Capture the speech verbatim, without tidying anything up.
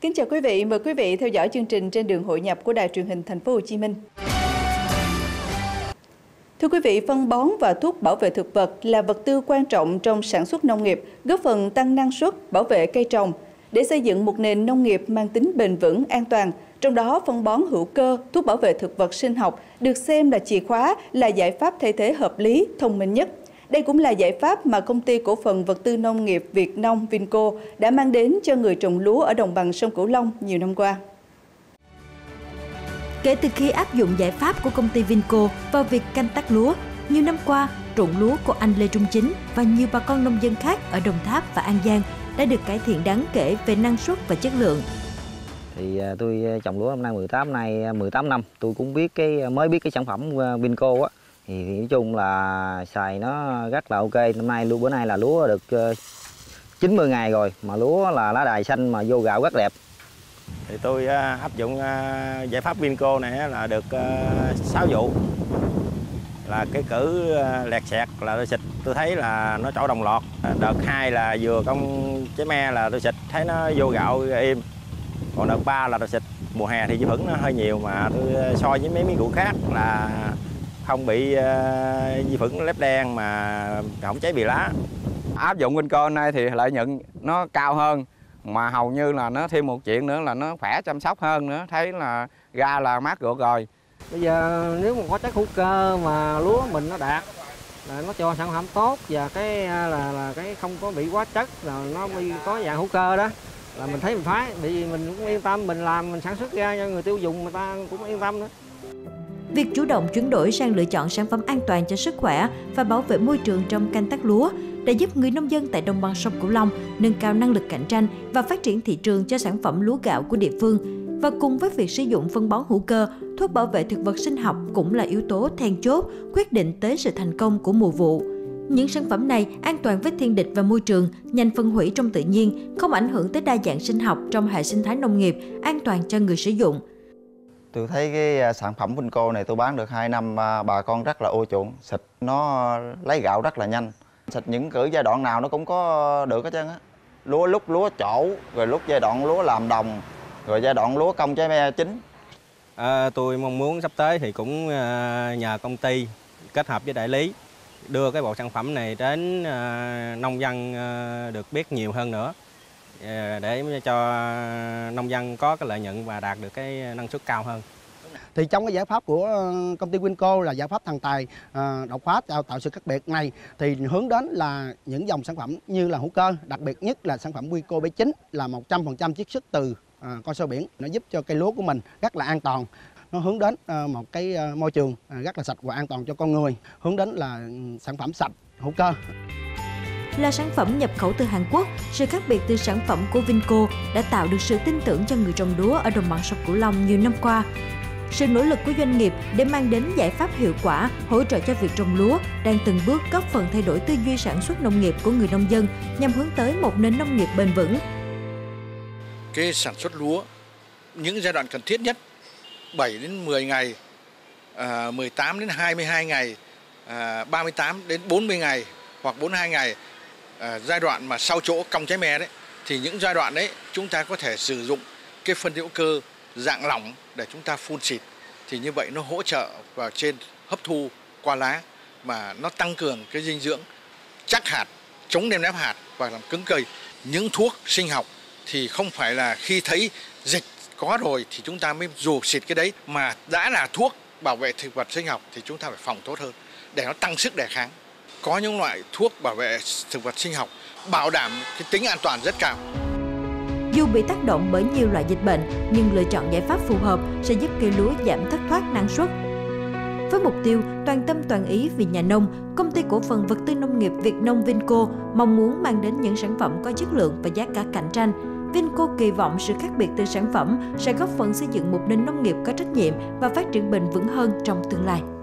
Kính chào quý vị, mời quý vị theo dõi chương trình Trên đường hội nhập của Đài Truyền hình Thành phố Hồ Chí Minh. Thưa quý vị, phân bón và thuốc bảo vệ thực vật là vật tư quan trọng trong sản xuất nông nghiệp, góp phần tăng năng suất, bảo vệ cây trồng để xây dựng một nền nông nghiệp mang tính bền vững, an toàn. Trong đó, phân bón hữu cơ, thuốc bảo vệ thực vật sinh học được xem là chìa khóa, là giải pháp thay thế hợp lý, thông minh nhất. Đây cũng là giải pháp mà Công ty Cổ phần Vật tư Nông nghiệp Việt Nông Vinco đã mang đến cho người trồng lúa ở đồng bằng sông Cửu Long nhiều năm qua. Kể từ khi áp dụng giải pháp của công ty Vinco vào việc canh tác lúa, nhiều năm qua, ruộng lúa của anh Lê Trung Chính và nhiều bà con nông dân khác ở Đồng Tháp và An Giang đã được cải thiện đáng kể về năng suất và chất lượng. Thì tôi trồng lúa hôm nay mười tám nay mười tám năm, tôi cũng biết cái mới biết cái sản phẩm Vinco á, thì nói chung là xài nó rất là ok. Năm nay lúa bữa nay là lúa được chín mươi ngày rồi mà lúa là lá đài xanh mà vô gạo rất đẹp. Thì tôi áp dụng giải pháp Vinco này là được sáu vụ, là cái cử lẹt xẹt là tôi xịt, tôi thấy là nó trổ đồng loạt. Đợt hai là vừa công chế me là tôi xịt thấy nó vô gạo im. Còn đợt ba là tôi xịt mùa hè thì dư vẫn nó hơi nhiều, mà tôi so với mấy miếng củ khác là không bị vi khuẩn lép đen mà không cháy bì lá. Áp dụng Vinco này thì lợi nhuận nó cao hơn, mà hầu như là nó thêm một chuyện nữa là nó khỏe chăm sóc hơn nữa, thấy là ra là mát ruột rồi. Bây giờ nếu mà có chất hữu cơ mà lúa mình nó đạt là nó cho sản phẩm tốt, và cái là là cái không có bị quá chất, là nó có dạng hữu cơ đó là mình thấy mình phái, vì mình cũng yên tâm, mình làm mình sản xuất ra cho người tiêu dùng người ta cũng yên tâm nữa. Việc chủ động chuyển đổi sang lựa chọn sản phẩm an toàn cho sức khỏe và bảo vệ môi trường trong canh tác lúa đã giúp người nông dân tại đồng bằng sông Cửu Long nâng cao năng lực cạnh tranh và phát triển thị trường cho sản phẩm lúa gạo của địa phương. Và cùng với việc sử dụng phân bón hữu cơ, thuốc bảo vệ thực vật sinh học cũng là yếu tố then chốt quyết định tới sự thành công của mùa vụ. Những sản phẩm này an toàn với thiên địch và môi trường, nhanh phân hủy trong tự nhiên, không ảnh hưởng tới đa dạng sinh học trong hệ sinh thái nông nghiệp, an toàn cho người sử dụng. Tôi thấy cái sản phẩm Vinco này tôi bán được hai năm, bà con rất là ưa chuộng, xịt nó lấy gạo rất là nhanh. Xịt những cử giai đoạn nào nó cũng có được hết trơn á. Lúa lúc lúa trổ, rồi lúc giai đoạn lúa làm đồng, rồi giai đoạn lúa công trái me chín. À, tôi mong muốn sắp tới thì cũng nhờ công ty kết hợp với đại lý đưa cái bộ sản phẩm này đến nông dân được biết nhiều hơn nữa, để cho nông dân có cái lợi nhuận và đạt được cái năng suất cao hơn. Thì trong cái giải pháp của công ty Vinco là giải pháp thần tài đột phá tạo, tạo sự khác biệt này, thì hướng đến là những dòng sản phẩm như là hữu cơ, đặc biệt nhất là sản phẩm Vinco B chín là một trăm phần trăm chiết xuất từ con sâu biển. Nó giúp cho cây lúa của mình rất là an toàn, nó hướng đến một cái môi trường rất là sạch và an toàn cho con người, hướng đến là sản phẩm sạch hữu cơ. Là sản phẩm nhập khẩu từ Hàn Quốc, sự khác biệt từ sản phẩm của Vinco đã tạo được sự tin tưởng cho người trồng lúa ở đồng bằng sông Cửu Long nhiều năm qua. Sự nỗ lực của doanh nghiệp để mang đến giải pháp hiệu quả, hỗ trợ cho việc trồng lúa đang từng bước góp phần thay đổi tư duy sản xuất nông nghiệp của người nông dân nhằm hướng tới một nền nông nghiệp bền vững. Cái sản xuất lúa, những giai đoạn cần thiết nhất bảy đến mười ngày, mười tám đến hai mươi hai ngày, ba mươi tám đến bốn mươi ngày hoặc bốn mươi hai ngày. À, giai đoạn mà sau chỗ cong trái me đấy, thì những giai đoạn đấy chúng ta có thể sử dụng cái phân hữu cơ dạng lỏng để chúng ta phun xịt, thì như vậy nó hỗ trợ vào trên hấp thu qua lá, mà nó tăng cường cái dinh dưỡng chắc hạt, chống đem nếp hạt và làm cứng cây. Những thuốc sinh học thì không phải là khi thấy dịch có rồi thì chúng ta mới dù xịt cái đấy, mà đã là thuốc bảo vệ thực vật sinh học thì chúng ta phải phòng tốt hơn để nó tăng sức đề kháng. Có những loại thuốc bảo vệ thực vật sinh học bảo đảm cái tính an toàn rất cao. Dù bị tác động bởi nhiều loại dịch bệnh, nhưng lựa chọn giải pháp phù hợp sẽ giúp cây lúa giảm thất thoát năng suất. Với mục tiêu toàn tâm toàn ý vì nhà nông, Công ty Cổ phần Vật tư Nông nghiệp Việt Nông Vinco mong muốn mang đến những sản phẩm có chất lượng và giá cả cạnh tranh. Vinco kỳ vọng sự khác biệt từ sản phẩm sẽ góp phần xây dựng một nền nông nghiệp có trách nhiệm và phát triển bền vững hơn trong tương lai.